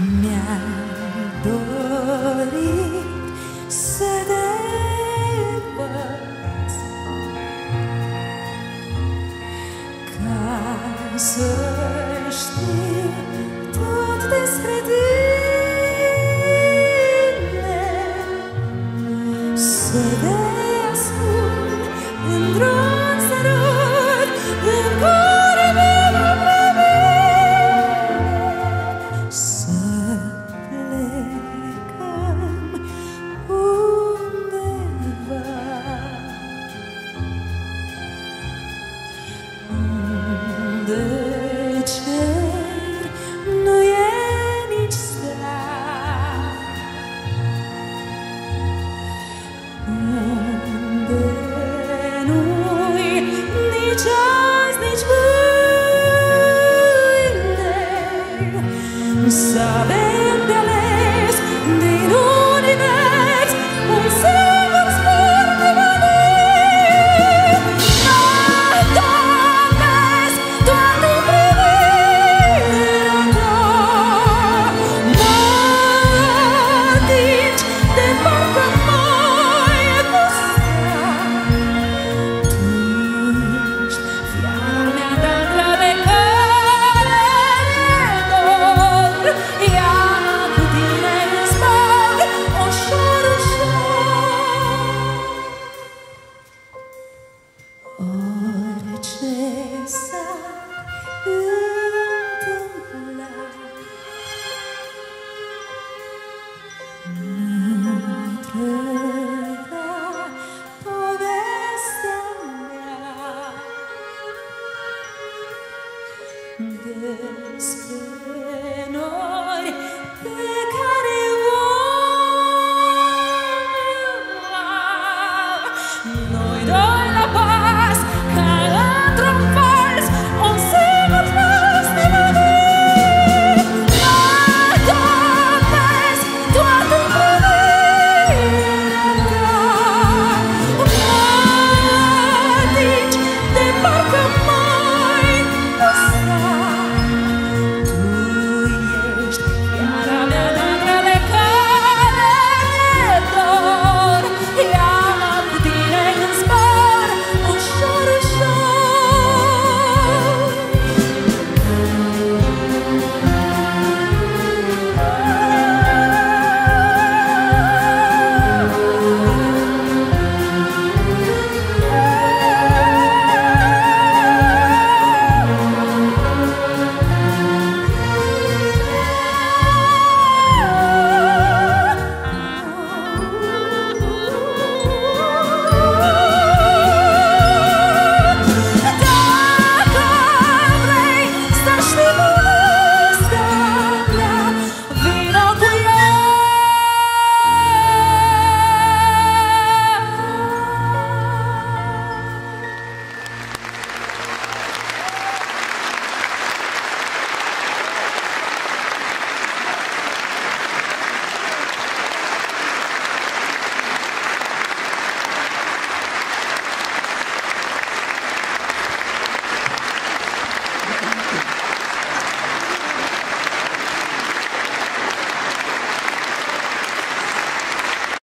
Mi-a dorit să te văd, ca să știu tot despre tine.